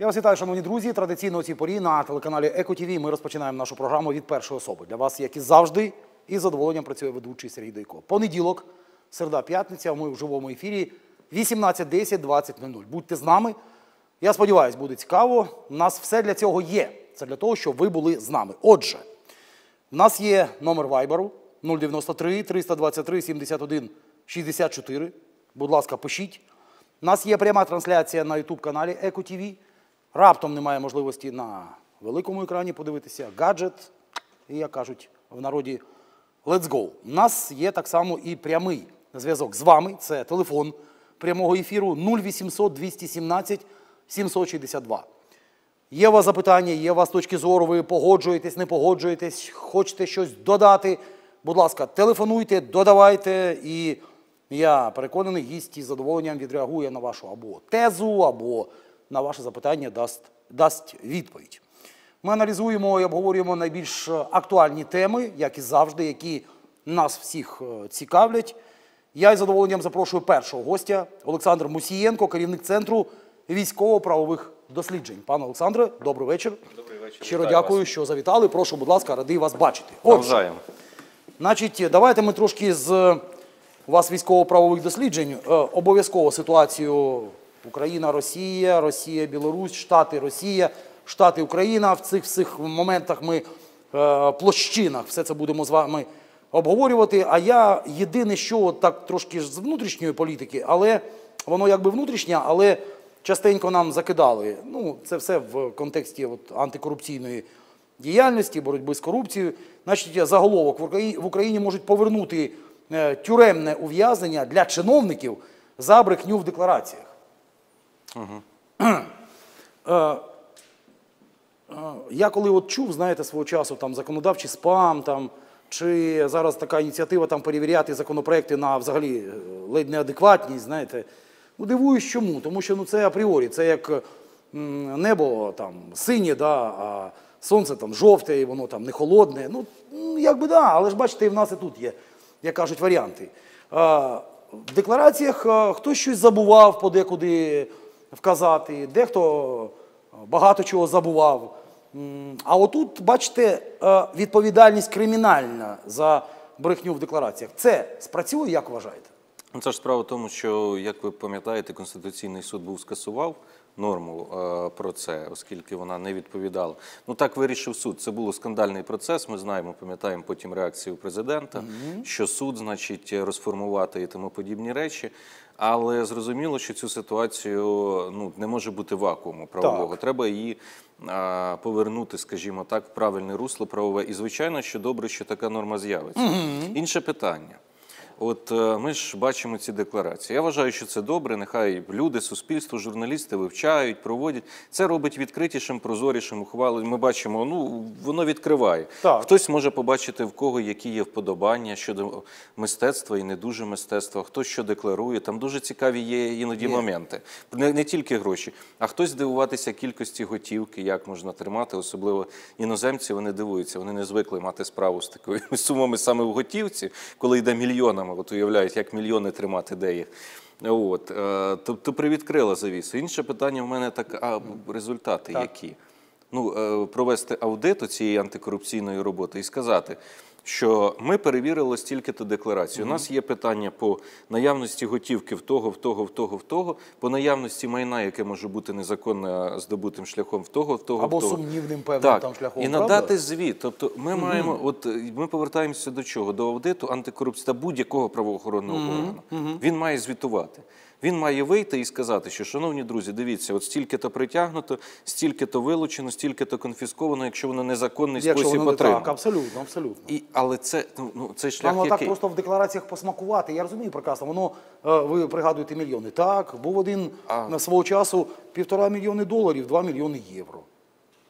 Я вас вітаю, шановні друзі. Традиційно у цій порі на телеканалі ЕКО-ТІВІ ми розпочинаємо нашу програму «Від першої особи». Для вас, як і завжди, із задоволенням працює ведучий Сергій Дойко. Понеділок, середа, п'ятниця, ми в живому ефірі 18:10-20:00. Будьте з нами. Я сподіваюся, буде цікаво. У нас все для цього є. Це для того, щоб ви були з нами. Отже, в нас є номер Вайберу 093-323-71-64. Будь ласка, пишіть. У нас є пряма трансляція на YouTube-каналі ЕКО-ТІВІ. Раптом немає можливості на великому екрані подивитися гаджет. І, як кажуть в народі, let's go. У нас є так само і прямий зв'язок з вами. Це телефон прямого ефіру 0800-217-762. Є у вас запитання, є у вас точки зору, ви погоджуєтесь, не погоджуєтесь, хочете щось додати, будь ласка, телефонуйте, додавайте, і я переконаний, гість із задоволенням відреагує на вашу або тезу, або на ваше запитання дасть відповідь. Ми аналізуємо і обговорюємо найбільш актуальні теми, як і завжди, які нас всіх цікавлять. Я із задоволенням запрошую першого гостя, Олександр Мусієнко, керівник Центру військово-правових досліджень. Пане Олександре, добрий вечір. Добрий вечір. Щиро дякую, що завітали. Прошу, будь ласка, радий вас бачити. Отже, значить, давайте ми трошки з вас військово-правових досліджень обов'язково ситуацію Україна-Росія, Росія-Білорусь, Штати-Росія, Штати-Україна. В цих всіх моментах ми, площинах, все це будемо з вами обговорювати. А я єдине, що так трошки з внутрішньої політики, але воно якби внутрішнє, але частенько нам закидали. Ну, це все в контексті антикорупційної діяльності, боротьби з корупцією. Значить, заголовок: в Україні можуть повернути тюремне ув'язнення для чиновників за брехню в деклараціях. Я коли от чув, знаєте, свого часу там законодавчий спам, там, чи зараз така ініціатива там перевіряти законопроекти на взагалі ледь неадекватність, знаєте. Ну, дивуюсь чому, тому що ну, це апріорі, це як небо там синє, да, а сонце там жовте, і воно там не холодне. Ну, якби да, але ж бачите, і в нас і тут є, як кажуть, варіанти. В деклараціях хтось щось забував подекуди вказати, дехто багато чого забував. А отут, бачите, відповідальність кримінальна за брехню в деклараціях. Це спрацює, як вважаєте? Це ж справа в тому, що, як ви пам'ятаєте, Конституційний суд скасував норму про це, оскільки вона не відповідала. Ну, так вирішив суд. Це був скандальний процес, ми знаємо, пам'ятаємо потім реакцію президента, що суд, значить, розформувати і тому подібні речі. Але зрозуміло, що цю ситуацію не може бути вакууму правового. Треба її повернути, скажімо так, в правильне русло правове. І, звичайно, що добре, що така норма з'явиться. Інше питання. От ми ж бачимо ці декларації. Я вважаю, що це добре, нехай люди, суспільство, журналісти вивчають, проводять. Це робить відкритішим, прозорішим, ухвалою. Ми бачимо, ну, воно відкриває. Хтось може побачити, в кого які є вподобання щодо мистецтва і не дуже мистецтва, хтось що декларує. Там дуже цікаві є іноді моменти. Не тільки гроші, а хтось дивуватися кількості готівки, як можна тримати. Особливо іноземці, вони дивуються, вони не звикли мати справу з такою сумами саме в готівці, коли йде мільйонами. От уявляють, як мільйони тримати, де їх. Тобто привідкрила завісу. Інше питання в мене таке, а результати які? Ну, провести аудит цієї антикорупційної роботи і сказати, що ми перевірили стільки-то декларацію. У нас є питання по наявності готівки в того, по наявності майна, яке може бути незаконно здобутим шляхом в того. Або сумнівним певним там шляхом, правда? І надати звіт. Тобто ми маємо, от ми повертаємося до чого? До аудиту антикорупції та будь-якого правоохоронного органу. Він має звітувати. Він має вийти і сказати, що, шановні друзі, дивіться, от стільки-то притягнуто, стільки-то вилучено, стільки-то конфісковано, якщо воно незаконний спосіб отримано. Так, абсолютно, абсолютно. Але це шлях який? Так просто в деклараціях посмакувати, я розумію прекрасно, воно, ви пригадуєте, мільйони. Так, був один на свого часу $1,5 мільйона, $2 мільйони євро.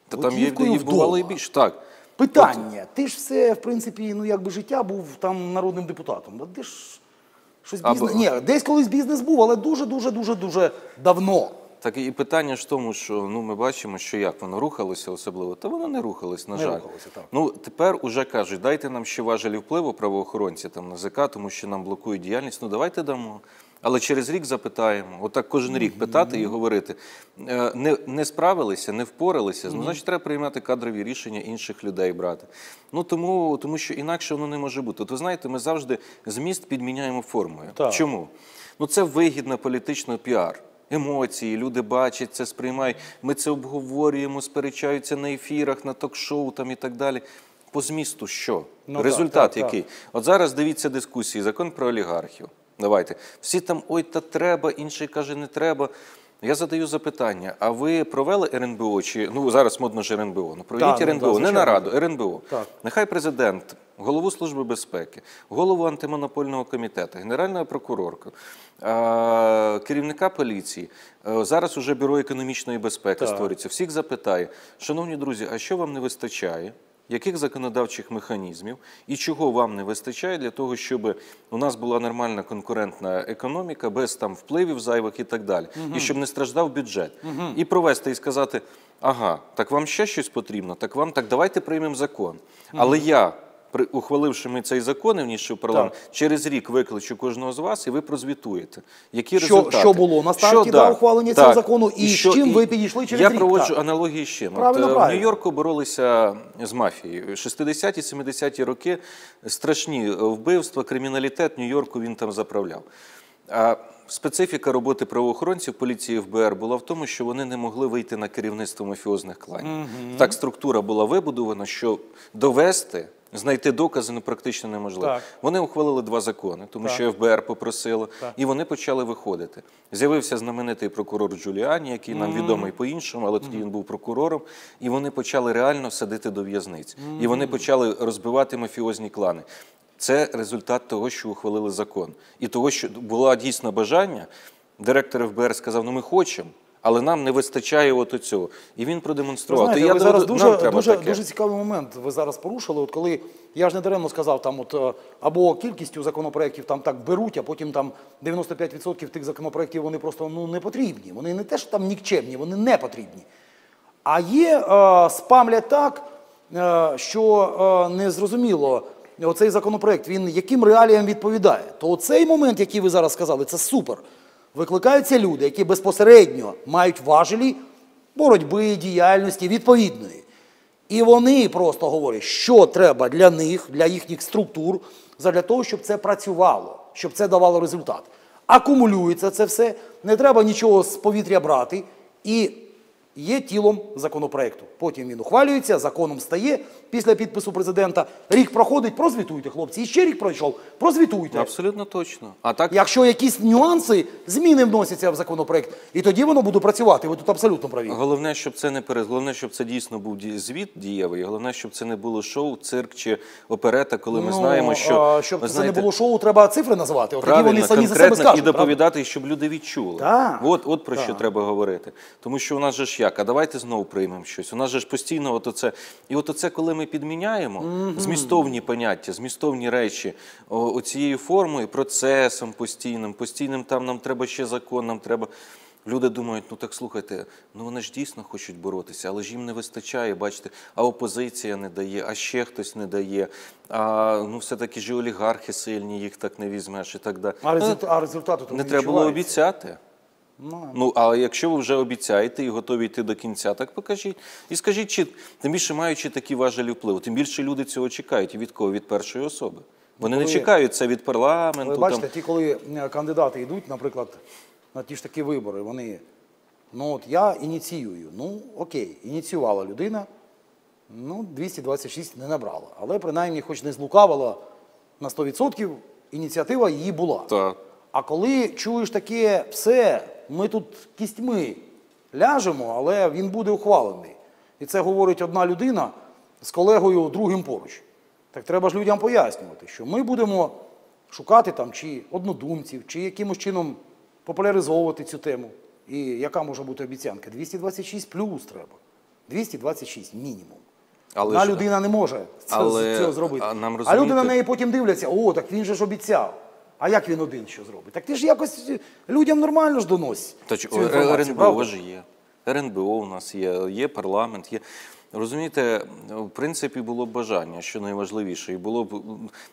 Та там бувало і більше, так. Питання, ти ж все, в принципі, ну якби життя був там народним депутатом, ти ж... Ні, десь колись бізнес був, але дуже-дуже-дуже-дуже давно. Так і питання ж в тому, що ми бачимо, що як воно рухалося особливо, та воно не рухалось, на жаль. Ну, тепер уже кажуть, дайте нам ще важелі впливу правоохоронці, там, НАЗК, тому що нам блокують діяльність, ну давайте дамо. Але через рік запитаємо, отак кожен рік питати і говорити. Не справилися, не впоралися, значить треба приймати кадрові рішення, інших людей брати. Ну тому що інакше воно не може бути. От ви знаєте, ми завжди зміст підміняємо формою. Чому? Ну це вигідна політична піар. Емоції, люди бачать це, сприймають, ми це обговорюємо, сперечаються на ефірах, на ток-шоу і так далі. По змісту що? Результат який? От зараз дивіться дискусії, закон про олігархів. Давайте. Всі там, ой, та треба, інший каже, не треба. Я задаю запитання, а ви провели РНБО, чи, ну зараз модно ж РНБО, ну проведіть РНБО, не нараду, РНБО. Нехай президент, голову Служби безпеки, голову Антимонопольного комітету, генерального прокурорка, керівника поліції, зараз уже Бюро економічної безпеки створюється, всіх запитає, шановні друзі, а що вам не вистачає? Яких законодавчих механізмів і чого вам не вистачає для того, щоб у нас була нормальна конкурентна економіка, без там впливів зайвих і так далі, і щоб не страждав бюджет. І провести, і сказати, ага, так вам ще щось потрібно, так давайте приймемо закон. Але я, ухваливши ми цей закон і внісши в парламент, через рік викличу кожного з вас і ви прозвітуєте, які результати. Що було на старті до ухвалення цього закону і з чим ви підійшли через рік. Я проводжу аналогії з чим. В Нью-Йорку боролися з мафією. 60-ті, 70-ті роки страшні вбивства, криміналітет, Нью-Йорку він там заправляв. Специфіка роботи правоохоронців, поліції ФБР була в тому, що вони не могли вийти на керівництво мафіозних кланів. Так структура була вибудована, що довести, знайти докази практично неможливо. Вони ухвалили два закони, тому що ФБР попросило, і вони почали виходити. З'явився знаменитий прокурор Джуліані, який нам відомий по-іншому, але тоді він був прокурором, і вони почали реально садити до в'язниць. І вони почали розбивати мафіозні клани. Це результат того, що ухвалили закон. І того, що було дійсно бажання, директор ФБР сказав, ну ми хочемо, але нам не вистачає от оцього. І він продемонстрував. Ви знаєте, зараз дуже цікавий момент ви зараз порушили. От коли, я ж не даремно сказав, там от або кількістю законопроєктів там так беруть, а потім там 95% тих законопроєктів вони просто не потрібні. Вони не те, що там нікчемні, вони не потрібні. А є спамлять так, що незрозуміло, оцей законопроєкт, він яким реаліям відповідає. То оцей момент, який ви зараз сказали, це супер. Викликаються люди, які безпосередньо мають важелі боротьби, діяльності відповідної. І вони просто говорять, що треба для них, для їхніх структур, задля того, щоб це працювало, щоб це давало результат. Акумулюється це все, не треба нічого з повітря брати і є тілом законопроекту. Потім він ухвалюється, законом стає після підпису президента. Рік проходить, прозвітуйте, хлопці, і ще рік пройшов, прозвітуйте. Абсолютно точно. Якщо якісь нюанси, зміни вносяться в законопроект, і тоді воно буде працювати, ви тут абсолютно праві. Головне, щоб це не перед, головне, щоб це дійсно був звіт дієвий, головне, щоб це не було шоу, цирк чи оперета, коли ми знаємо, що... Щоб це не було шоу, треба цифри називати, от тоді вони самі за себе скажуть. І доповідати, щоб люди відчули. От про що треба говорити. Тому що у нас же ж а давайте знову приймемо щось. У нас же ж постійно от оце. І от оце, коли ми підміняємо змістовні поняття, змістовні речі оцією формою, процесом постійним, там нам треба ще закон, нам треба... Люди думають, ну так слухайте, ну вони ж дійсно хочуть боротися, але ж їм не вистачає, бачите, а опозиція не дає, а ще хтось не дає, а ну все-таки ж олігархи сильні, їх так не візьмеш і так далі. А результату не треба було обіцяти. Ну, а якщо ви вже обіцяєте і готові йти до кінця, так покажіть. І скажіть, тим більше маючи такі важелі впливу, тим більше люди цього чекають. І від кого? Від першої особи. Вони не чекають це від парламенту. Ви бачите, ті, коли кандидати йдуть, наприклад, на ті ж такі вибори, вони, ну от я ініціюю, ну окей, ініціювала людина, ну 226 не набрала. Але принаймні хоч не злукавила на 100%, ініціатива її була. Так. А коли чуєш таке, все, ми тут кістьми ляжемо, але він буде ухвалений. І це говорить одна людина з колегою другим поруч. Так треба ж людям пояснювати, що ми будемо шукати там чи однодумців, чи якимось чином популяризовувати цю тему. І яка може бути обіцянка? 226 плюс треба. 226 мінімум. Одна людина не може цього зробити. А люди на неї потім дивляться, о, так він же ж обіцяв. А як він один що зробить? Так ти ж якось людям нормально ж доносить цю інформацію. РНБО ж є. РНБО у нас є, є парламент, є. Розумієте, в принципі, було б бажання, що найважливіше, і було б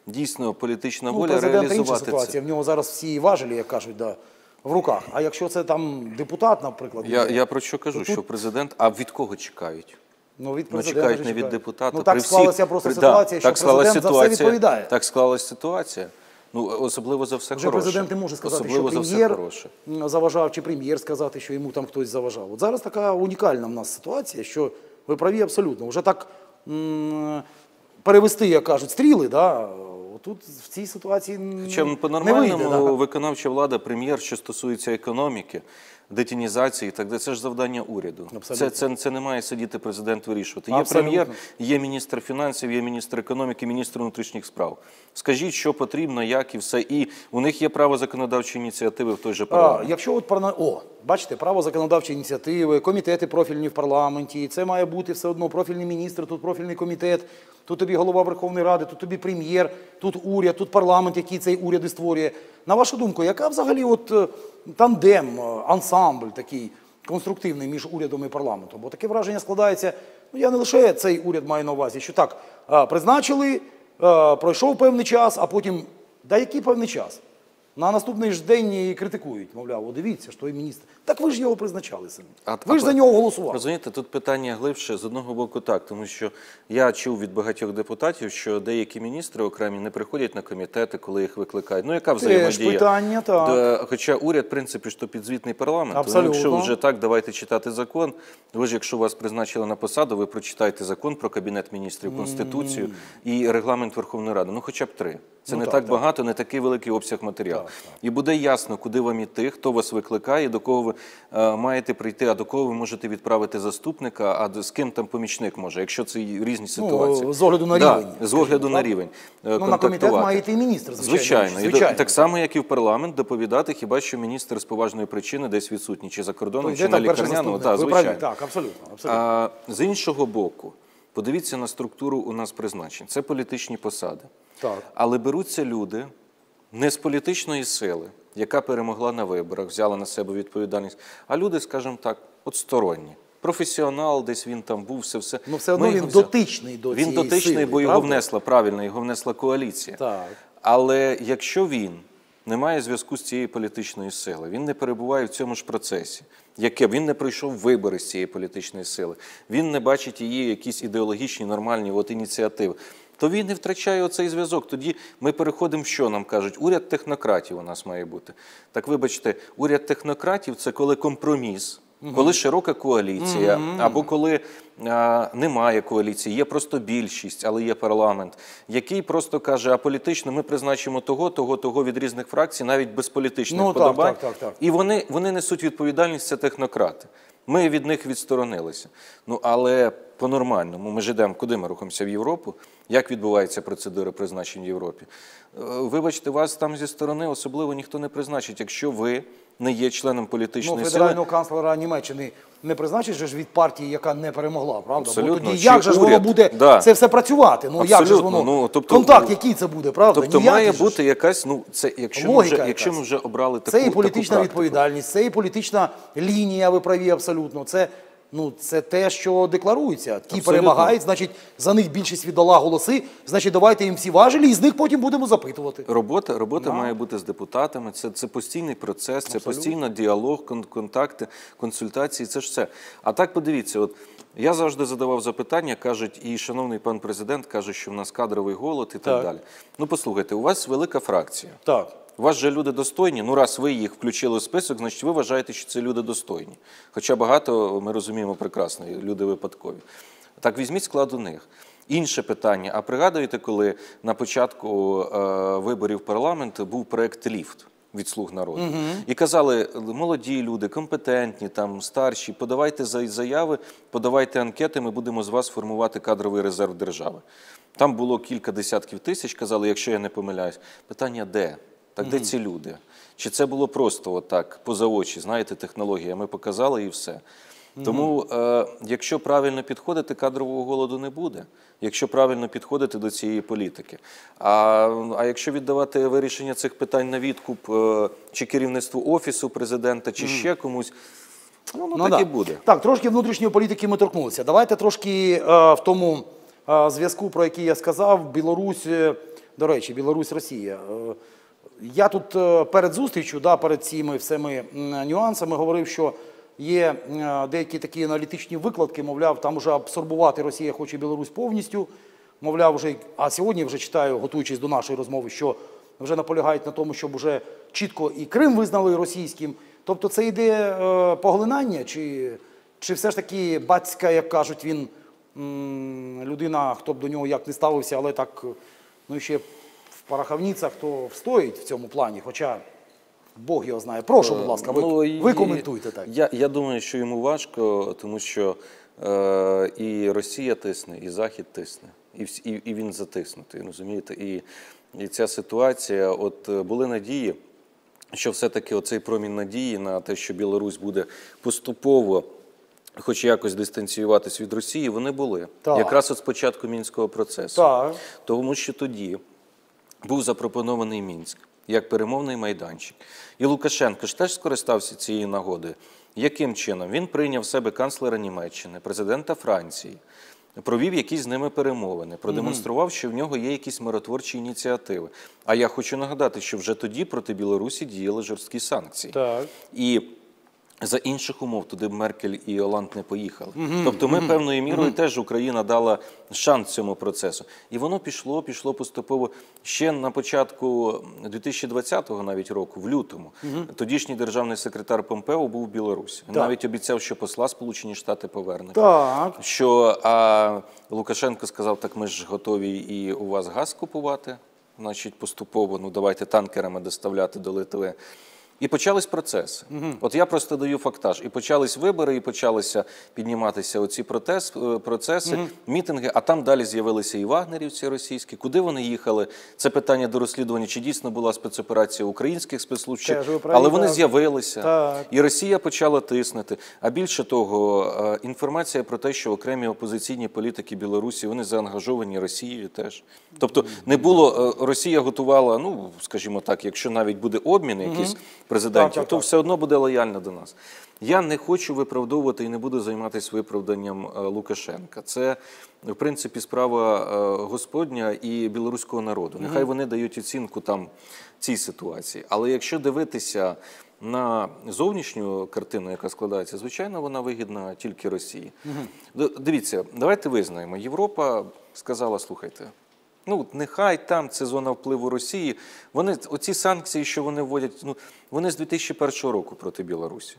дійсно політична воля реалізувати це. В нього зараз всі важелі, як кажуть, да, в руках. А якщо це там депутат, наприклад? Я про що кажу, що президент, а від кого чекають? Ну, від президента чекають, не від депутата. Ну, так склалася просто ситуація, що президент за все відповідає. Так склалася ситуація. Ну, особливо за все хороше. Вже президент не може сказати, що прем'єр заважав, чи прем'єр сказати, що йому там хтось заважав. От зараз така унікальна в нас ситуація, що ви праві абсолютно. Вже так перевести, як кажуть, стріли, да? Тут в цій ситуації не вийде. Хоча по-нормальному виконавча влада, прем'єр, що стосується економіки, детінізації, так де це ж завдання уряду. Це не має сидіти президент вирішувати. Є прем'єр, є міністр фінансів, є міністр економіки, міністр внутрішніх справ. Скажіть, що потрібно, як і все. І у них є право законодавчої ініціативи в той же парламент. Якщо от бачите, право законодавчої ініціативи, комітети профільні в парламенті, це має бути все одно профільний міністр, тут профільний комітет, тут тобі голова Верховної Ради, тут тобі прем'єр, тут уряд, тут парламент, який цей уряд і створює. На вашу думку, яка взагалі от тандем, ансамбль такий конструктивний між урядом і парламентом? Бо таке враження складається, ну я не лише цей уряд маю на увазі, що так, призначили, пройшов певний час, а потім, да який певний час? На наступний ж день і критикують, мовляв, о, дивіться, що і міністр. Так ви ж його призначали самі, ви ж за нього голосували. Розумієте, тут питання глибше, з одного боку так, тому що я чув від багатьох депутатів, що деякі міністри окремі не приходять на комітети, коли їх викликають. Ну, яка взаємодія? Теж питання, так. Хоча уряд, в принципі, що підзвітний парламент. Абсолютно. Якщо вже так, давайте читати закон. Ви ж, якщо вас призначили на посаду, ви прочитайте закон про Кабінет міністрів, Конституцію і регламент Верховної Ради. Ну, хоча б три. Це не так багато, не такий великий обсяг матеріалу. І буде ясно, куди вам іти, хто вас викликає, до кого ви маєте прийти, а до кого ви можете відправити заступника, а з ким там помічник може, якщо це різні ситуації. З огляду на рівень. З огляду на рівень. На комітет має йти і міністр, звичайно. Звичайно. Так само, як і в парламент, доповідати, хіба що міністр з поважної причини десь відсутній, чи за кордоном, чи на лікарняному. Ви праві, так, абсолютно. З іншого боку, подивіться на структуру у нас призначень. Це політичні посади. Але беруться люди не з політичної сили, яка перемогла на виборах, взяла на себе відповідальність, а люди, скажімо так, сторонні. Професіонал, десь він там був, все-все. Ну все одно він дотичний до цієї сили. Він дотичний, бо його внесла, правильно, його внесла коаліція. Але якщо він не має зв'язку з цією політичною силою, він не перебуває в цьому ж процесі, він не пройшов вибори з цієї політичної сили, він не бачить її якісь ідеологічні, нормальні ініціативи, то він не втрачає оцей зв'язок. Тоді ми переходимо, що нам кажуть, уряд технократів у нас має бути. Так вибачте, уряд технократів – це коли компроміс, коли широка коаліція, або коли немає коаліції, є просто більшість, але є парламент, який просто каже, а політично ми призначимо того, того від різних фракцій, навіть без політичних вподобань. І вони несуть відповідальність, це технократи. Ми від них відсторонилися. Ну, але по-нормальному, ми ж йдемо, куди ми рухаємося, в Європу, як відбувається процедура призначень в Європі. Вибачте, вас там зі сторони особливо ніхто не призначить, якщо ви не є членом політичної сили. Федерального канцлера Німеччини не призначить же ж від партії, яка не перемогла, правда? Абсолютно. Тоді як же ж воно буде це все працювати? Ну як же ж воно? Контакт який це буде, правда? Тобто має бути якась, ну це, якщо ми вже обрали таку практику. Це і політична відповідальність, це і політична лінія, ви праві абсолютно, це... Ну, це те, що декларується. Ті перемагають, значить, за них більшість віддала голоси, значить, давайте їм всі важелі, і з них потім будемо запитувати. Робота має бути з депутатами, це постійний процес, це постійно діалог, контакти, консультації, це ж все. А так, подивіться, от я завжди задавав запитання, кажуть, і шановний пан президент каже, що в нас кадровий голод і так далі. Ну, послухайте, у вас велика фракція. Так. У вас же люди достойні, ну раз ви їх включили в список, значить ви вважаєте, що це люди достойні. Хоча багато, ми розуміємо прекрасно, люди випадкові. Так візьміть склад у них. Інше питання, а пригадуєте, коли на початку виборів парламенту був проєкт «Ліфт» від «Слуг народу». І казали, молоді люди, компетентні, старші, подавайте заяви, подавайте анкети, ми будемо з вас формувати кадровий резерв держави. Там було кілька десятків тисяч, казали, якщо я не помиляюсь. Питання де? Так де ці люди? Чи це було просто отак, поза очі, знаєте, технологія, ми показали і все. Тому, якщо правильно підходити, кадрового голоду не буде, якщо правильно підходити до цієї політики. А якщо віддавати вирішення цих питань на відкуп, чи керівництву Офісу президента, чи ще комусь, Ну так і буде. Так, трошки внутрішньої політики ми торкнулися. Давайте трошки в тому зв'язку, про який я сказав, Білорусь, до речі, Білорусь-Росія. Я тут перед зустрічю, перед цими всіми нюансами говорив, що є деякі такі аналітичні викладки, мовляв, там вже абсорбувати Росія хоче Білорусь повністю, мовляв, вже, а сьогодні вже читаю, готуючись до нашої розмови, що вже наполягають на тому, щоб вже чітко і Крим визнали російським. Тобто це йде поглинання, чи все ж таки Батька, як кажуть, він людина, хто б до нього як не ставився, але так, ну ще в пороховницях, хто встоїть в цьому плані, хоча Бог його знає. Прошу, будь ласка, ви коментуйте так. Я думаю, що йому важко, тому що і Росія тисне, і Захід тисне, і він затиснутий, розумієте? І ця ситуація, от були надії, що все-таки оцей промінь надії на те, що Білорусь буде поступово хоч якось дистанціюватись від Росії, вони були. Так. Якраз от з початку Мінського процесу. Так. Тому що тоді був запропонований Мінськ як перемовний майданчик. І Лукашенко ж теж скористався цією нагодою. Яким чином? Він прийняв в себе канцлера Німеччини, президента Франції, провів якісь з ними перемовини, продемонстрував, що в нього є якісь миротворчі ініціативи. А я хочу нагадати, що вже тоді проти Білорусі діяли жорсткі санкції. Так. І за інших умов туди б Меркель і Оланд не поїхали. Тобто ми певною мірою теж Україна дала шанс цьому процесу. І воно пішло поступово ще на початку 2020-го навіть року, в лютому. Тодішній державний секретар Помпео був в Білорусі. Він навіть обіцяв, що посла Сполучені Штати поверне. Що, а Лукашенко сказав, так ми ж готові і у вас газ купувати, значить поступово, ну давайте танкерами доставляти до Литви. І почались процеси. От я просто даю фактаж. І почались вибори, і почалися підніматися оці процеси, мітинги, а там далі з'явилися і вагнерівці російські. Куди вони їхали? Це питання до розслідування, чи дійсно була спецоперація українських спецслужб, але вони з'явилися. І Росія почала тиснути. А більше того, інформація про те, що окремі опозиційні політики Білорусі, вони заангажовані Росією теж. Тобто не було, Росія готувала, ну, скажімо так, якщо навіть буде обмін якийсь, президентів, то все одно буде лояльно до нас. Я не хочу виправдовувати і не буду займатися виправданням Лукашенка. Це, в принципі, справа Господня і білоруського народу. Нехай вони дають оцінку там цій ситуації. Але якщо дивитися на зовнішню картину, яка складається, звичайно, вона вигідна тільки Росії. Дивіться, давайте визнаємо, Європа сказала, слухайте, ну, нехай там це зона впливу Росії. Вони, оці санкції, що вони вводять, ну, вони з 2001 року проти Білорусі.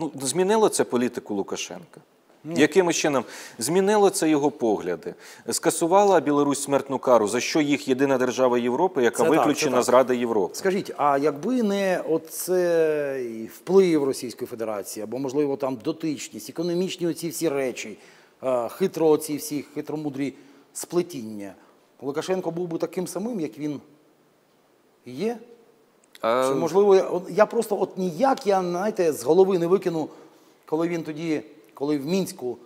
Ну, змінило це політику Лукашенка? Якимось чином? Змінило це його погляди? Скасувала Білорусь смертну кару, за що їх єдина держава Європи, яка виключена з Ради Європи? Скажіть, а якби не оцей вплив Російської Федерації, або, можливо, там дотичність, економічні оці всі речі, хитромудрі сплетіння, Лукашенко був би таким самим, як він є? Чи, можливо, я просто от ніяк, я, знаєте, з голови не викину, коли він тоді, коли в Мінську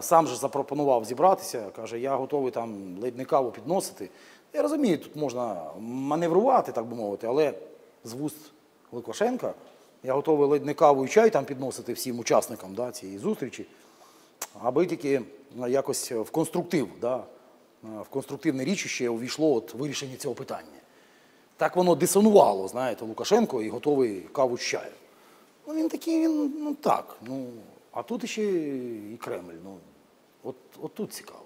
сам же запропонував зібратися, каже, я готовий там ледь не каву підносити. Я розумію, тут можна маневрувати, так би мовити, але з вуст Лукашенка я готовий ледь не каву і чай там підносити всім учасникам цієї зустрічі, аби тільки якось в конструктив, в конструктивне річище увійшло вирішення цього питання. Так воно дисонувало, знаєте, Лукашенко і готовий каву з чаю. Ну він такий, він, ну так, ну, а тут ще і Кремль, ну, от тут цікаво.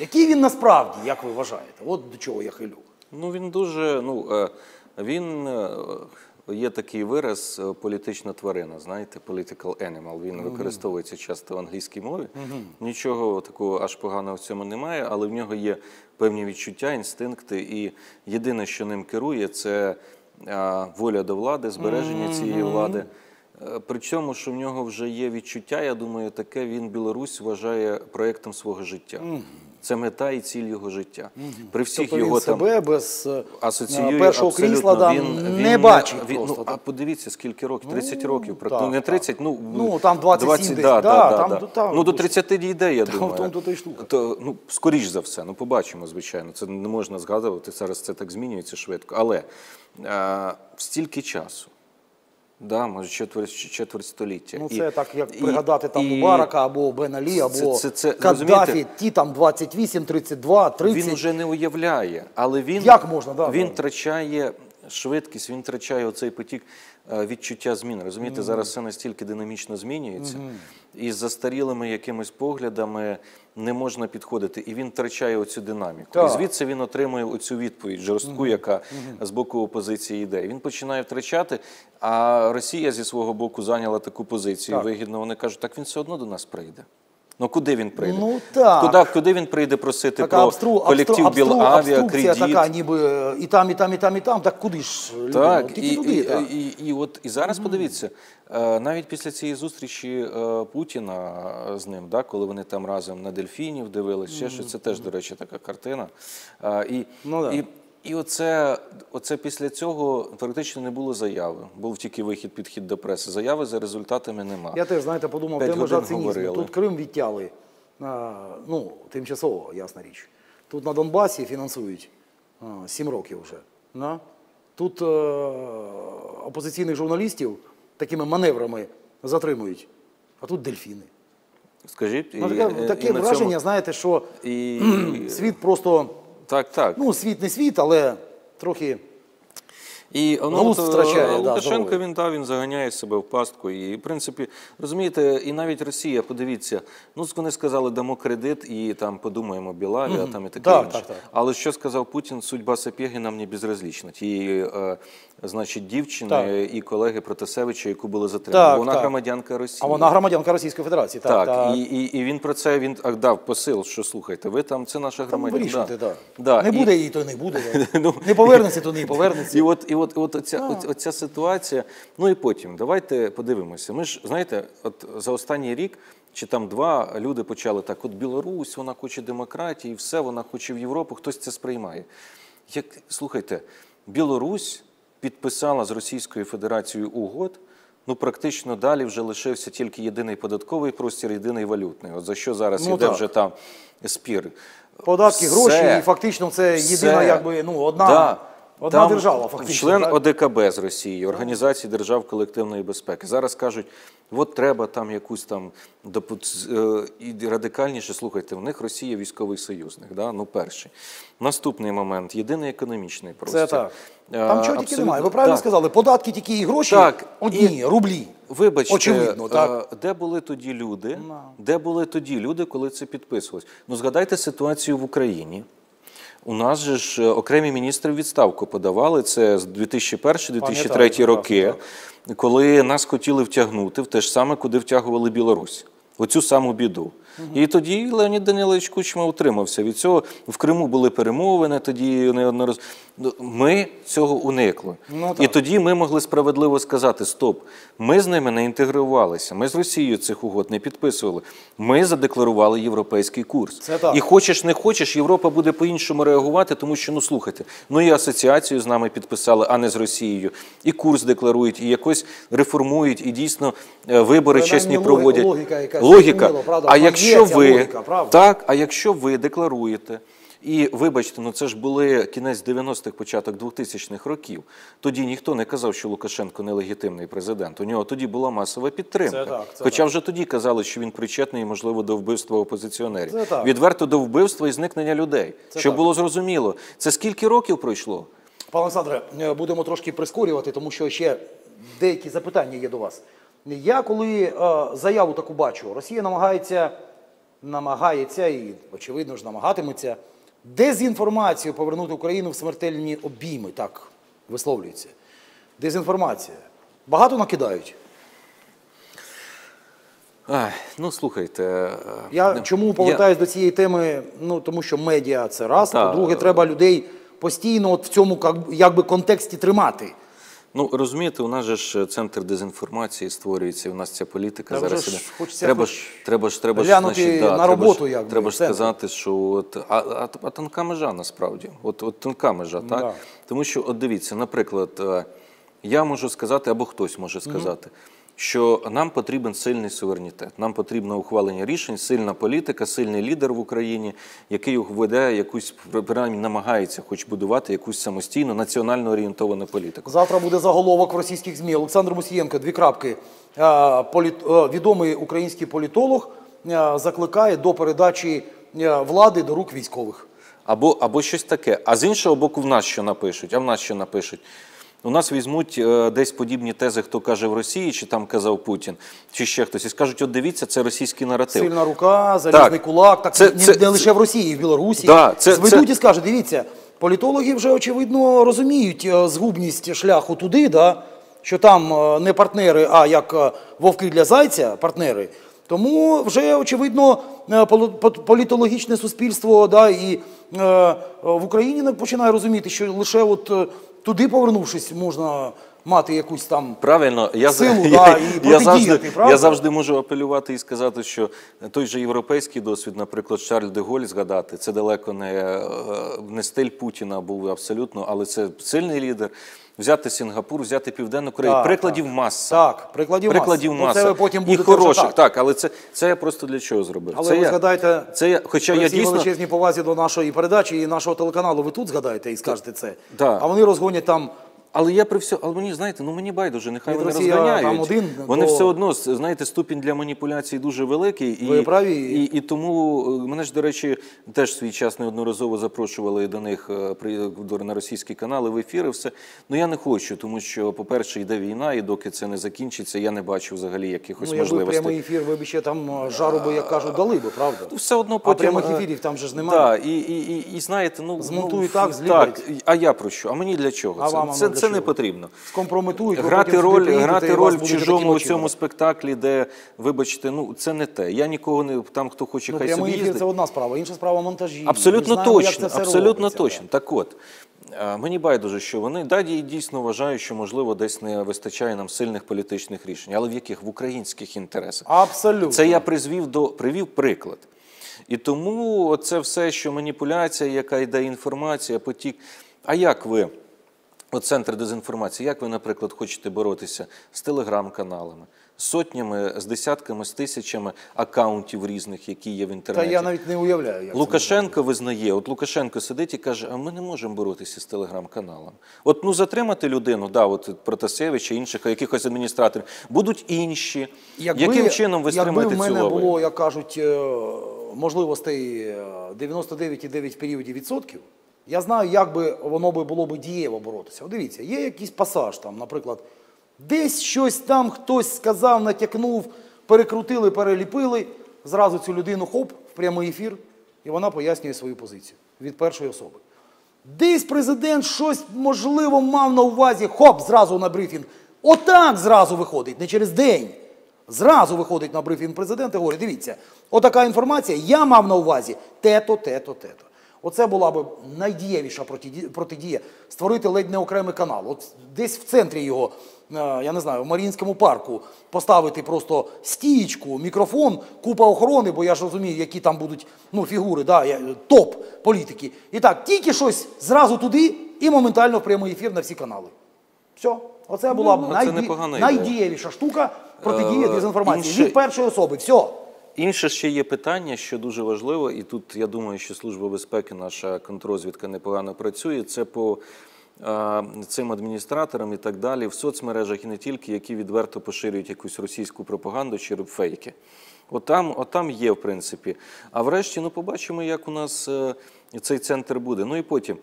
Який він насправді, як ви вважаєте? От до чого я хилю. Ну він дуже, ну, він, є такий вираз політична тварина, знаєте, political animal, він використовується часто в англійській мові. Нічого такого аж поганого в цьому немає, але в нього є певні відчуття, інстинкти, і єдине, що ним керує, це воля до влади, збереження цієї влади. При цьому, що в нього вже є відчуття, я думаю, таке він Білорусь вважає проєктом свого життя. Це мета і ціль його життя. Тобто він себе без першого крісла не бачить просто. А подивіться, скільки років? 30 років. Не 30, ну там 20-70. Ну до 30 дійде, я думаю. Ну, скоріш за все, ну побачимо, звичайно. Це не можна згадувати, зараз це так змінюється швидко. Але стільки часу. Да, може четверть століття. Ну це так, як пригадати там Мубарака або Бен Алі, або Каддафі, ті там 28, 32, 30. Він вже не уявляє, але він втрачає швидкість, він втрачає оцей потік відчуття змін. Розумієте, зараз все настільки динамічно змінюється, і з застарілими якимись поглядами не можна підходити, і він втрачає оцю динаміку. І звідси він отримує оцю відповідь жорстку, яка з боку опозиції йде. Він починає втрачати, а Росія зі свого боку зайняла таку позицію вигідно. Вони кажуть, так він все одно до нас прийде. Ну куди він прийде? Ну так. Куди він прийде просити про колектив Білавіа, кредит? Абструкція така, ніби і там, і там, і там, і там. Так куди ж? Так, і зараз подивіться, навіть після цієї зустрічі Путіна з ним, коли вони там разом на дельфінів дивилися, ще щось, це теж, до речі, така картина. І оце після цього фактично не було заяви. Був тільки вихід, підхід до преси. Заяви за результатами нема. Я теж, знаєте, подумав, де межа цинізму. Тут Крим відтяли, ну, тимчасово, ясна річ. Тут на Донбасі фінансують 7 років вже. Тут опозиційних журналістів такими маневрами затримують, а тут дельфіни. Скажіть, і на цьому... Таке враження, знаєте, що світ просто... Ну, світ не світ, але трохи галузд втрачає. Лукашенко, він заганяє себе в пастку. І, в принципі, розумієте, і навіть Росія, подивіться, ну, вони сказали, дамо кредит і там подумаємо, Білавіа, там і таке інше. Але що сказав Путін, судьба Сапєгіна мені безразлічна. Тієї, значить, дівчини і колеги Протасевича, яку були затримали. Вона громадянка Росії. А вона громадянка Російської Федерації, так. Так, і він про це, він дав посил, що, слухайте, ви там, це наша громадянка. Не буде її, то не буде. Не повернеться, то не повернеться. Оця ситуація, ну і потім, давайте подивимося. Ми ж, знаєте, за останній рік, чи там два, люди почали так, от Білорусь, вона хоче демократії, все, вона хоче в Європу, хтось це сприймає. Слухайте, Білорусь підписала з Російською Федерацією угод, ну практично далі вже лишився тільки єдиний податковий простір, єдиний валютний, от за що зараз іде вже там спір. Податки, гроші, і фактично це єдина, якби, ну, одна... Одна держава, фактично. Член ОДКБ з Росії, Організації держав колективної безпеки. Зараз кажуть, от треба там якусь там радикальніше, слухайте, в них Росія військовий союзник, ну перший. Наступний момент, єдиний економічний просто. Це так. Там чого тільки немає, ви правильно сказали, податки тільки і гроші, одні, рублі. Вибачте, де були тоді люди, коли це підписувалось? Ну згадайте ситуацію в Україні. У нас же ж окремі міністри відставку подавали, це з 2001-2003 роки, коли нас хотіли втягнути в те ж саме, куди втягували Білорусь. Оцю саму біду. І тоді Леонід Данилович Кучма утримався від цього. В Криму були перемовини, тоді неодноразово. Ми цього уникли. І тоді ми могли справедливо сказати, стоп, ми з ними не інтегрувалися, ми з Росією цих угод не підписували, ми задекларували європейський курс. І хочеш не хочеш, Європа буде по-іншому реагувати, тому що, ну слухайте, ну і асоціацію з нами підписали, а не з Росією, і курс декларують, і якось реформують, і дійсно вибори чесні проводять. Логіка. А якщо ви декларуєте, і вибачте, ну це ж були кінець 90-х, початок 2000-х років, тоді ніхто не казав, що Лукашенко нелегітимний президент, у нього тоді була масова підтримка, хоча вже тоді казали, що він причетний, можливо, до вбивства опозиціонерів, відверто до вбивства і зникнення людей, щоб було зрозуміло. Це скільки років пройшло? Пане Олександре, будемо трошки прискорювати, тому що ще деякі запитання є до вас. Я, коли заяву таку бачу, Росія намагається і, очевидно ж, намагатиметься дезінформацію повернути Україну в смертельні обійми, так висловлюється. Дезінформація. Багато накидають? Ну, слухайте... Я чому повертаюся до цієї теми? Ну, тому що медіа – це раз, по-друге, треба людей постійно в цьому, якби, контексті тримати. Ну, розумієте, у нас же ж центр дезінформації створюється, і у нас ця політика зараз іде. Треба ж глянути на роботу, як би. Треба ж сказати, що... А тонка межа, насправді. От тонка межа, так? Тому що, от дивіться, наприклад, я можу сказати, або хтось може сказати, що нам потрібен сильний суверенітет, нам потрібно ухвалення рішень, сильна політика, сильний лідер в Україні, який веде якусь, принаймні намагається хоч будувати якусь самостійну, національно орієнтовану політику. Завтра буде заголовок в російських ЗМІ. Олександр Мусієнко, : відомий український політолог закликає до передачі влади до рук військових. Або щось таке. А з іншого боку, в нас що напишуть? У нас візьмуть десь подібні тези, хто каже в Росії, чи там казав Путін, чи ще хтось, і скажуть, от дивіться, це російський наратив. Сильна рука, залізний кулак, так не лише в Росії, і в Білорусі. Зведуть і скажуть, дивіться, політологи вже, очевидно, розуміють згубність шляху туди, що там не партнери, а як вовки для зайця, партнери. Тому вже, очевидно, політологічне суспільство і в Україні починає розуміти, що лише туди повернувшись, можна мати якусь там силу і протидіяти. Я завжди можу апелювати і сказати, що той же європейський досвід, наприклад, Шарль де Голль згадати, це далеко не стиль Путіна був абсолютно, але це сильний лідер. Взяти Сінгапур, взяти Південну Корею. Прикладів маса. Так, прикладів маса. І хороших, так, але це я просто для чого зробив. Але ви згадаєте, при всій величезній повазі до нашої передачі і нашого телеканалу, ви тут згадаєте і скажете це. А вони розгонять там... Але я при всьому, але мені, знаєте, ну мені байдуже, нехай вони розганяють. Вони все одно, знаєте, ступінь для маніпуляцій дуже великий. Ви праві. І тому, мене ж, до речі, теж свій час неодноразово запрошували до них на російські канали, в ефіри, все. Ну я не хочу, тому що, по-перше, йде війна, і доки це не закінчиться, я не бачу взагалі якихось можливостей. Ну якби прямий ефір, ви б ще там жару би, як кажуть, дали би, правда? Все одно потім... А прямих ефірів там же ж немає. Так, і знаєте, ну... Змонтуй так, зліплять. А я про що? А мені для чого? Це не потрібно. Скомпрометують. Грати роль в чужому цьому спектаклі, де, вибачте, ну, це не те. Я нікого не... Там, хто хоче, хай собі їздить. Це одна справа, інша справа монтажі. Абсолютно точно, абсолютно точно. Так от, мені байдуже, що вони, і дійсно вважаю, що, можливо, десь не вистачає нам сильних політичних рішень. Але в яких? В українських інтересах. Абсолютно. Це я привів приклад. І тому це все, що маніпуляція, яка йде інформація, потік. А як ви... От центр дезінформації, як ви, наприклад, хочете боротися з телеграм-каналами, з сотнями, з десятками, з тисячами акаунтів різних, які є в інтернеті? Та я навіть не уявляю, як це. Лукашенко визнає, от Лукашенко сидить і каже, а ми не можемо боротися з телеграм-каналами. От, ну, затримати людину, от Протасевича, інших, якихось адміністраторів, будуть інші. Яким чином ви стримаєте цю лавину? Якби в мене було, як кажуть, можливостей 99,9 в періоді відсотків, я знаю, як би воно було б дієво боротися. Дивіться, є якийсь пасаж там, наприклад, десь щось там хтось сказав, натякнув, перекрутили, переліпили, зразу цю людину, хоп, в прямий ефір, і вона пояснює свою позицію від першої особи. Десь президент щось, можливо, мав на увазі, хоп, зразу на брифінг. Отак зразу виходить, не через день. Зразу виходить на брифінг президент і говорить, дивіться, отака інформація, я мав на увазі те-то, те-то, те-то. Оце була б найдієвіша протидія – створити ледь не окремий канал. От десь в центрі його, я не знаю, в Маріїнському парку поставити просто стієчку, мікрофон, купа охорони, бо я ж розумію, які там будуть фігури, топ-політики. І так, тільки щось зразу туди і моментально в прямий ефір на всі канали. Все. Оце була б найдієвіша штука протидії дезінформації. Від першої особи. Все. Інше ще є питання, що дуже важливо, і тут, я думаю, що Служба безпеки, наша контррозвідка непогано працює, це по цим адміністраторам і так далі, в соцмережах і не тільки, які відверто поширюють якусь російську пропаганду чи фейки. Отам є, в принципі. А врешті, ну, побачимо, як у нас цей центр буде. Ну і потім,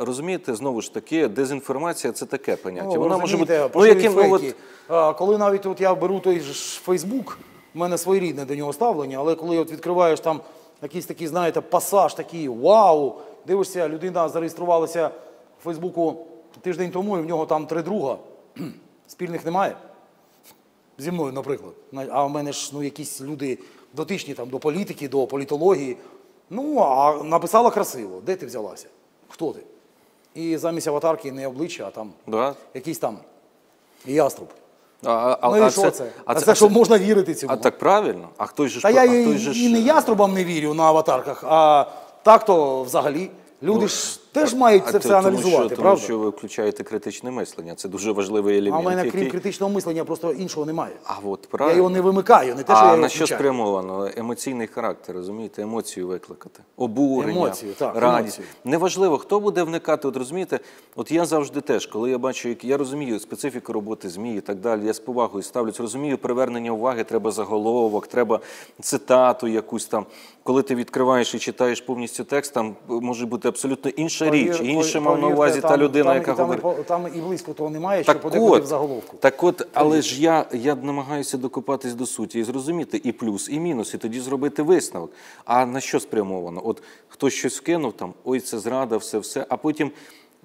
розумієте, знову ж таки, дезінформація – це таке поняття. Вона може бути... Розумієте, поширюють фейки. Коли навіть от я беру той ж Фейсбук, в мене своєрідне до нього ставлення, але коли відкриваєш там якийсь такий, знаєте, пасаж такий, вау, дивишся, людина зареєструвалася в Фейсбуку тиждень тому, і в нього там 3 друга, спільних немає, зі мною, наприклад. А в мене ж, якісь люди дотичні там до політики, до політології, а написала красиво, де ти взялася, хто ти? І замість аватарки не обличчя, а там якийсь там яструб. Ну і що це? А це що можна вірити цьому? А так правильно? А хтось же ж... Та я і не яструбам не вірю на аватарках, а так то взагалі. Люди ж теж мають це все аналізувати, правда? Тому що ви включаєте критичне мислення, це дуже важливий елемент. А в мене, крім критичного мислення, просто іншого немає. А от правильно. Я його не вимикаю, не те, що я його включаю. А на що спрямовано? Емоційний характер, розумієте? Емоцію викликати. Обурення, радість. Неважливо, хто буде вникати, от розумієте, от я завжди теж, коли я бачу, я розумію специфіку роботи ЗМІ і так далі, я з повагою ставлюсь, розумію привернення уваги, треба заголовок, треба цитату якусь там. Коли ти відкриваєш і читаєш повністю текст, там може бути абсолютно інша річ, інша мав на увазі та людина, яка говорить. Там і близько того немає, що подекуди в заголовку. Так от, але ж я намагаюся докопатись до суті і зрозуміти і плюс, і мінус, і тоді зробити висновок. А на що спрямовано? От хтось щось вкинув там, ой, це зрада, все-все, а потім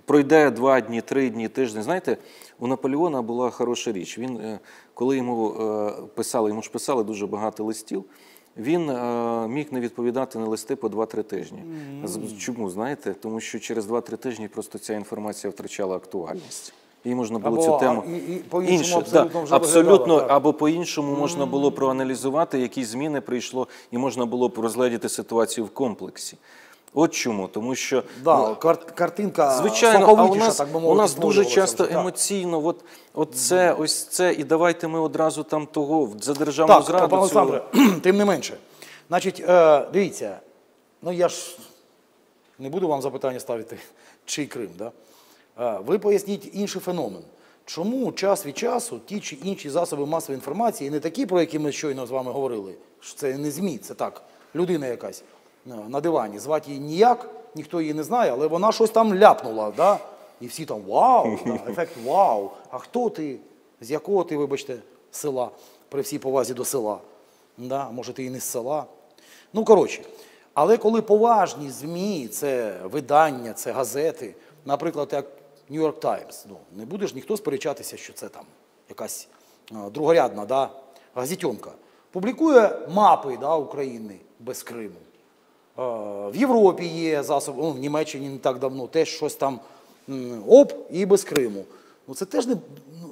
пройде 2 дні, 3 дні, тиждень. Знаєте, у Наполеона була хороша річ. Він, коли йому ж писали дуже багато листів, він міг не відповідати на листи по 2-3 тижні. Чому, знаєте? Тому що через 2-3 тижні просто ця інформація втрачала актуальність. Її можна було цю тему... Абсолютно, або по-іншому можна було проаналізувати, які зміни прийшло, і можна було б розглядіти ситуацію в комплексі. От чому, тому що... Картинка соковитіша, так би мовити. У нас дуже часто емоційно, ось це, і давайте ми одразу там того, за державну зраду... Так, пане Олександре, тим не менше. Значить, дивіться, ну я ж не буду вам запитання ставити, чий Крим, да? Ви поясніть інший феномен. Чому час від часу ті чи інші засоби масової інформації, не такі, про які ми щойно з вами говорили, що це не ЗМІ, це так, людина якась, на дивані, звати її ніяк, ніхто її не знає, але вона щось там ляпнула, і всі там вау, ефект вау, а хто ти, з якого ти, вибачте, села, при всій повазі до села, може ти і не з села, ну коротше, але коли поважні ЗМІ, це видання, це газети, наприклад, як Нью-Йорк Таймс, не буде ж ніхто сперечатися, що це там якась другорядна газетенка, публікує мапи України без Криму. В Європі є засоби, в Німеччині не так давно, теж щось там, оп, і без Криму. Це теж,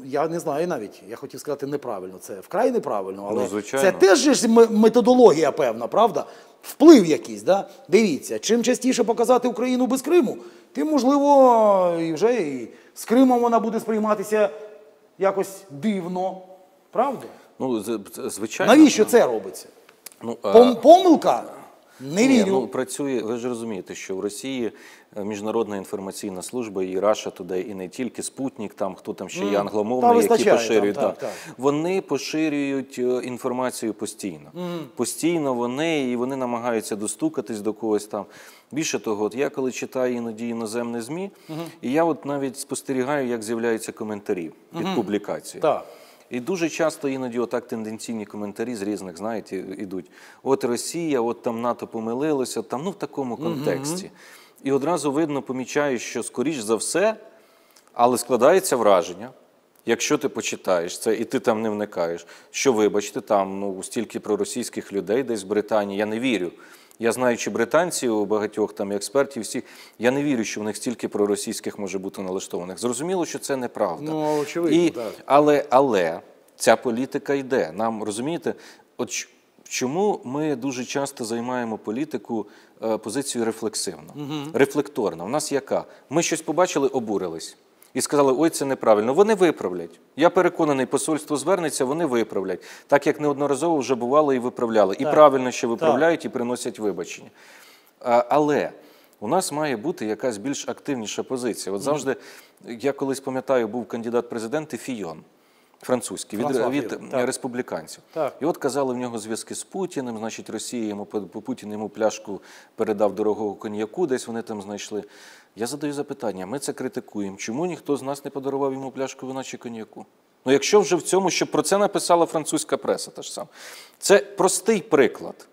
я не знаю навіть, я хотів сказати неправильно, це вкрай неправильно, але це теж методологія певна, правда? Вплив якийсь, дивіться, чим частіше показати Україну без Криму, тим, можливо, вже і з Кримом вона буде сприйматися якось дивно, правда? Ну, звичайно. Навіщо це робиться? Помилка? Не вірю. Працює, ви ж розумієте, що в Росії міжнародна інформаційна служба, і Раша туди, і не тільки, Спутник, там, хто там ще є англомовний, які поширюють. Вони поширюють інформацію постійно. Постійно вони, і вони намагаються достукатись до когось там. Більше того, я коли читаю іноді іноземні ЗМІ, і я от навіть спостерігаю, як з'являються коментарі під публікацією. Так. І дуже часто іноді отак тенденційні коментарі з різних, знаєте, ідуть. От Росія, от там НАТО помилилося, там, ну, в такому контексті. І одразу видно, помічаю, що, скоріш за все, але складається враження, якщо ти почитаєш це і ти там не вникаєш, що, вибачте, там, ну, стільки проросійських людей десь в Британії, я не вірю. Я, знаючи британців, багатьох там експертів, всіх, я не вірю, що в них стільки проросійських може бути налаштованих. Зрозуміло, що це неправда. Ну, очевидно, так. Але ця політика йде. Нам, розумієте, от чому ми дуже часто займаємо політику позицію рефлексивно, рефлекторно. У нас яка? Ми щось побачили, обурились. І сказали, ой, це неправильно. Вони виправлять. Я переконаний, посольство звернеться, вони виправлять. Так, як неодноразово вже бувало і виправляли. І правильно ще виправляють, і приносять вибачення. Але у нас має бути якась більш активніша позиція. От завжди, я колись пам'ятаю, був кандидат президенти Фійон, французький, від республіканців. І от казали, в нього зв'язки з Путіним, значить, Путін йому пляшку передав дорогого коньяку, десь вони там знайшли. Я задаю запитання, ми це критикуємо, чому ніхто з нас не подарував йому пляшку вина чи коньяку? Ну якщо вже в цьому, щоб про це написала французька преса та ж сам. Це простий приклад,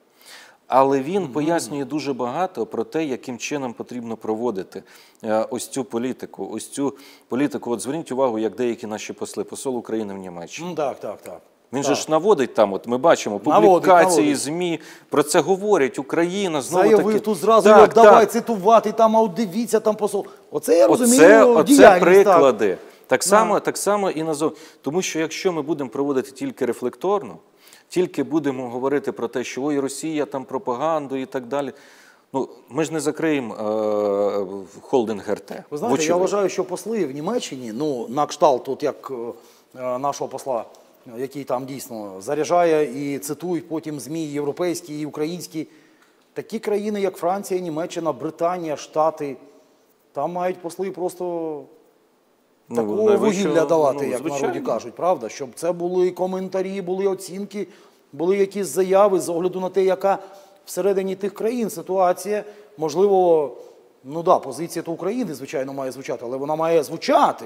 але він пояснює дуже багато про те, яким чином потрібно проводити ось цю політику. Ось цю політику, от зверніть увагу, як деякі наші посли, посол України в Німеччині. Так. Він же ж наводить там, от ми бачимо, публікації, ЗМІ, про це говорять, Україна, знову-таки. Заявив тут зразу, як давай цитувати, там, а от дивіться, там посол. Оце, я розумію, діяльність. Оце приклади. Так само і назовні. Тому що якщо ми будемо проводити тільки рефлекторно, тільки будемо говорити про те, що ой, Росія, там пропаганду і так далі, Ну, ми ж не закриємо холдинг РТ. Ви знаєте, я вважаю, що посли в Німеччині, ну, на кшталт, тут як нашого посла, який там дійсно заряджає і цитують потім ЗМІ європейські і українські, такі країни, як Франція, Німеччина, Британія, Штати, там мають посли просто... Такого вугілля давати, як народі кажуть, правда? Щоб це були коментарі, були оцінки, були якісь заяви з огляду на те, яка всередині тих країн ситуація. Можливо, ну да, позиція то України, звичайно, має звучати, але вона має звучати.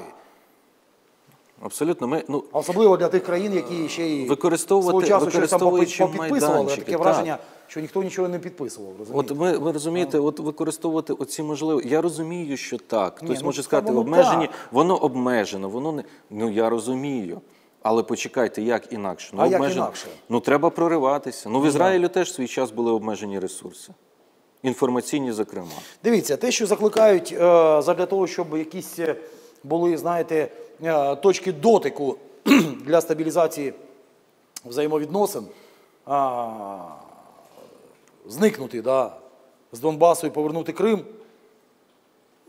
Абсолютно. Особливо для тих країн, які ще й свого часу щось там попідписували. Таке враження, що ніхто нічого не підписував. От ви розумієте, от використовувати оці можливості. Я розумію, що так. Хтось може сказати, обмежені, воно обмежено, воно не... Ну, я розумію. Але почекайте, як інакше? А як інакше? Ну, треба прориватися. Ну, в Ізраїлю теж в свій час були обмежені ресурси. Інформаційні, зокрема. Дивіться, те, що закликають задля того, щоб якісь були, знаєте, точки дотику для стабілізації взаємовідносин, зникнути з Донбасу і повернути Крим,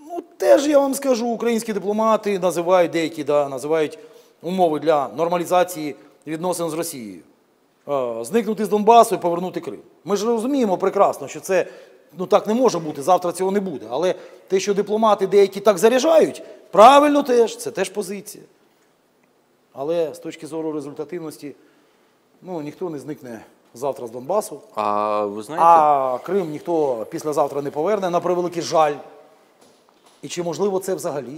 ну теж, я вам скажу, українські дипломати називають деякі, називають умови для нормалізації відносин з Росією. Зникнути з Донбасу і повернути Крим. Ми ж розуміємо прекрасно, що це, ну так не може бути, завтра цього не буде, але те, що дипломати деякі так заряджають, правильно теж, це теж позиція. Але з точки зору результативності, ну, ніхто не зникне завтра з Донбасу, а Крим ніхто післязавтра не поверне, на превеликий жаль. І чи можливо це взагалі?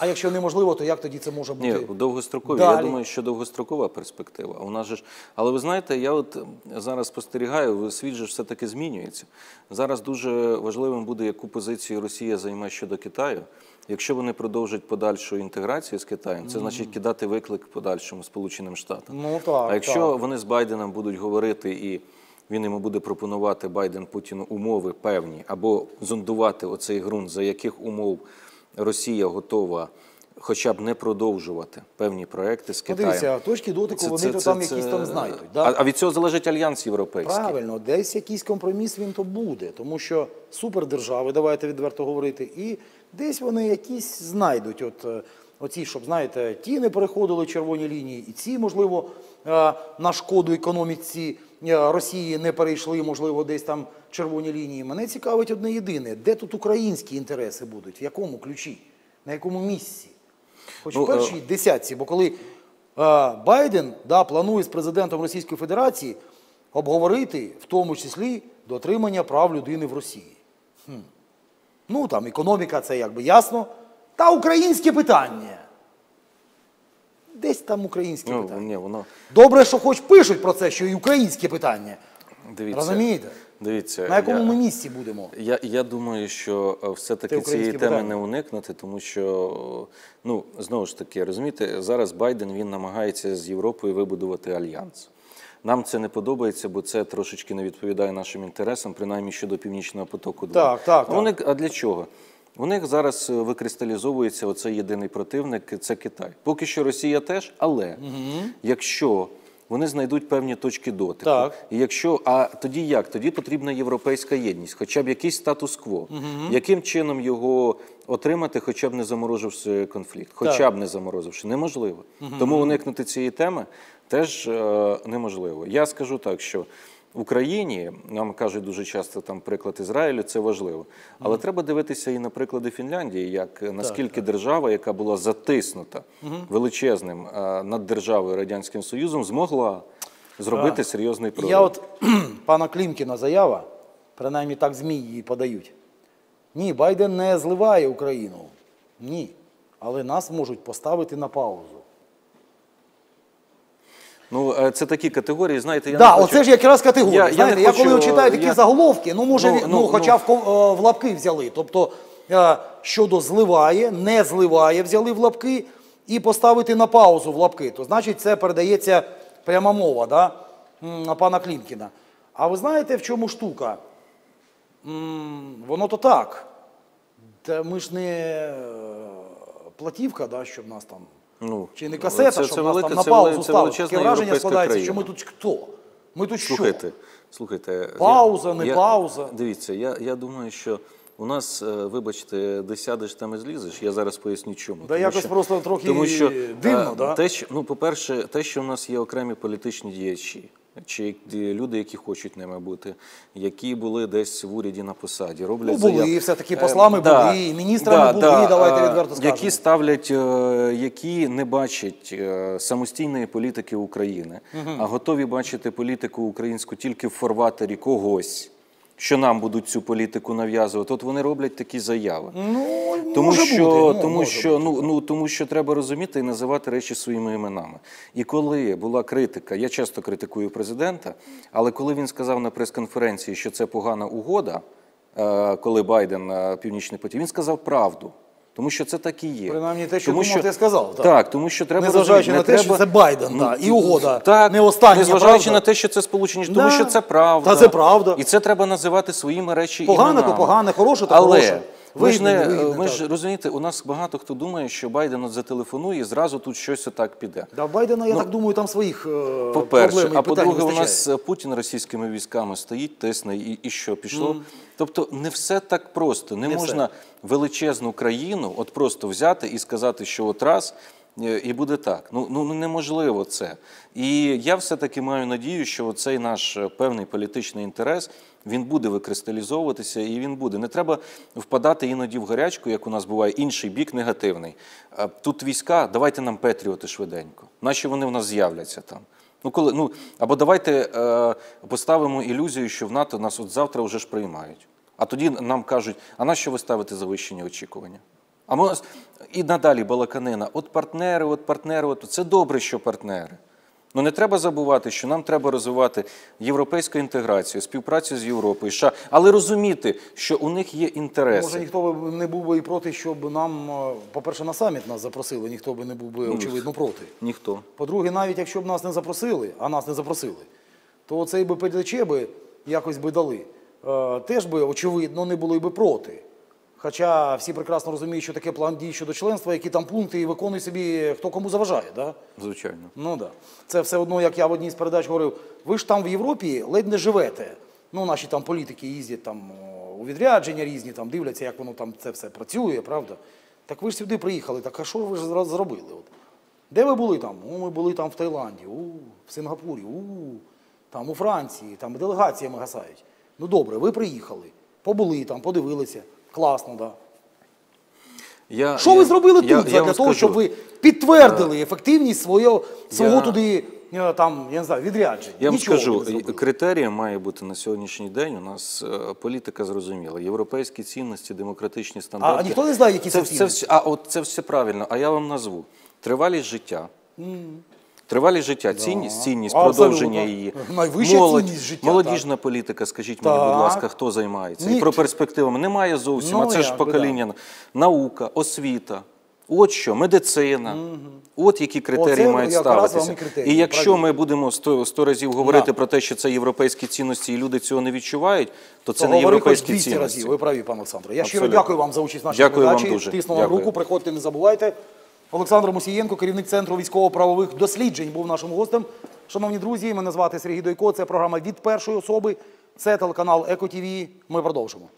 А якщо неможливо, то як тоді це може бути далі? Ні, довгострокові. Я думаю, що довгострокова перспектива. Але ви знаєте, я от зараз спостерігаю, світ же все-таки змінюється. Зараз дуже важливим буде, яку позицію Росія займе щодо Китаю. Якщо вони продовжать подальшу інтеграцію з Китаєм, це значить кидати виклик подальшому Сполученим Штатам. А якщо вони з Байденом будуть говорити і... він йому буде пропонувати, Байден, Путіну, умови певні, або зондувати оцей ґрунт, за яких умов Росія готова хоча б не продовжувати певні проекти з Китаєм. Дивіться, точки дотику вони там якісь там знайдуть. А від цього залежить Альянс Європейський. Правильно, десь якийсь компроміс він то буде, тому що супердержави, давайте відверто говорити, і десь вони якісь знайдуть, оці, щоб, знаєте, ті не переходили червоні лінії, і ці, можливо, на шкоду економіці Росії не перейшли, можливо, десь там червоні лінії. Мене цікавить одне єдине, де тут українські інтереси будуть, в якому ключі, на якому місці? Хоч в першій десятці, бо коли Байден планує з президентом Російської Федерації обговорити, в тому числі, дотримання прав людини в Росії. Ну, там, економіка, це якби ясно. Та українське питання. Десь там українське питання. Добре, що хоч пишуть про це, що і українське питання. Розумієте? На якому ми місці будемо? Я думаю, що все-таки цієї теми не уникнути, тому що, ну, знову ж таки, розумієте, зараз Байден, він намагається з Європою вибудувати альянс. Нам це не подобається, бо це трошечки не відповідає нашим інтересам, принаймні щодо Північного потоку-2. Так, так. А для чого? У них зараз викристалізовується оцей єдиний противник – це Китай. Поки що Росія теж, але якщо вони знайдуть певні точки дотику, а тоді як? Тоді потрібна європейська єдність, хоча б якийсь статус-кво. Яким чином його отримати, хоча б не заморозивши конфлікт? Хоча б не заморозивши. Неможливо. Тому уникнути цієї теми теж неможливо. Я скажу так, що... в Україні, нам кажуть дуже часто приклад Ізраїлю, це важливо. Але треба дивитися і на приклади Фінляндії, наскільки держава, яка була затиснута величезним над державою Радянським Союзом, змогла зробити серйозний прорив. Я от, пана Клімкіна заява, принаймні так ЗМІ її подають. Ні, Байден не зливає Україну. Ні. Але нас можуть поставити на паузу. Ну, це такі категорії, знаєте, я не хочу... Так, оце ж якраз категорії. Знаєте, я коли читаю такі заголовки, ну, може, хоча в лапки взяли. Тобто, щодо зливає, не зливає, взяли в лапки і поставити на паузу в лапки. То, значить, це передається пряма мова, да, на пана Клімкіна. А ви знаєте, в чому штука? Воно то так. Ми ж не платівка, да, щоб нас там... Чи не касета, щоб нас там на паузу ставили. Таке враження складається, що ми тут хто? Ми тут слухайте, пауза, не пауза. Дивіться, я думаю, що у нас, вибачте, де сядеш, там і злізеш. Я зараз поясню, чому. Да, якось просто трохи дивно, да? Ну, по-перше, те, що у нас є окремі політичні діячі, чи люди, які хочуть ними бути, які були десь в уряді на посаді, роблять... Ну, були, все-таки послами були, міністрами були, давайте відверто скажемо. Які ставлять, які не бачать самостійної політики України, а готові бачити політику українську тільки в фарватері когось, що нам будуть цю політику нав'язувати, от вони роблять такі заяви. Тому що треба розуміти і називати речі своїми іменами. І коли була критика, я часто критикую президента, але коли він сказав на прес-конференції, що це погана угода, коли Байден, Північний потік, він сказав правду. Тому що це так і є. Принаймні те, що думав, ти сказав. Так, тому що треба... Незважаючи на те, що це Байден, і угода, не остання. Незважаючи на те, що це Сполучені Штати, тому що це правда. Та це правда. І це треба називати своїми речі іменами. Погане, то погане, хороше, то хороше. Ви ж розумієте, у нас багато хто думає, що Байден от зателефонує і зразу тут щось отак піде. Да, Байдена, я так думаю, там своїх проблем і питань вистачає. А по-друге, у нас Путін російськими військами стоїть, тисне і що пішло. Тобто не все так просто. Не можна величезну країну от просто взяти і сказати, що от раз і буде так. Ну неможливо це. І я все-таки маю надію, що цей наш певний політичний інтерес – він буде викристалізовуватися і він буде. Не треба впадати іноді в гарячку, як у нас буває, інший бік негативний. Тут війська, давайте нам патріоти швиденько. Наші вони в нас з'являться там. Або давайте поставимо ілюзію, що в НАТО нас от завтра вже ж приймають. А тоді нам кажуть, а на що ви ставите завищені очікування? І надалі балаканина. От партнери. Це добре, що партнери. Ну, не треба забувати, що нам треба розвивати європейську інтеграцію, співпрацю з Європою, США, але розуміти, що у них є інтереси. Може, ніхто б не був би і проти, щоб нам, по-перше, на саміт нас запросили, ніхто б не був би, очевидно, проти. Ніхто. По-друге, навіть якщо б нас не запросили, то оцей би ПДЧ би якось би дали, теж би, очевидно, не були би проти. Хоча всі прекрасно розуміють, що таке план дій щодо членства, які там пункти, і виконує собі, хто кому заважає, так? Звичайно. Ну, так. Це все одно, як я в одній з передач говорив, ви ж там в Європі ледь не живете. Ну, наші там політики їздять там у відрядження різні, там дивляться, як воно там це все працює, правда? Так ви ж сюди приїхали, так а що ви ж зробили? Де ви були там? Ми були там в Таїланді, в Сингапурі, там у Франції, там делегаціями гасають. Ну, добре, ви приїхали, побули там, подивилися. Класно, так. Що ви зробили тут для того, щоб ви підтвердили ефективність свого туди відрядження? Я вам скажу, критерієм має бути на сьогоднішній день у нас політика зрозуміла. Європейські цінності, демократичні стандарти. А ніхто не знає, які це цінності? А от це все правильно, а я вам назву. Тривалість життя. Тривалість життя, цінність, продовження її, молодіжна політика, скажіть мені, будь ласка, хто займається? І про перспективами немає зовсім, а це ж покоління. Наука, освіта, от що, медицина, от які критерії мають ставитися. І якщо ми будемо 100 разів говорити про те, що це європейські цінності, і люди цього не відчувають, то це не європейські цінності. Ви праві, пан Олександр. Я щиро дякую вам за участь в нашій передачі, тисну вам руку, приходьте, не забувайте. Олександр Мусієнко, керівник Центру військово-правових досліджень, був нашим гостем. Шановні друзі, мене звати Сергій Дойко, це програма «Від першої особи», це телеканал ЕКО-ТІВІ. Ми продовжимо.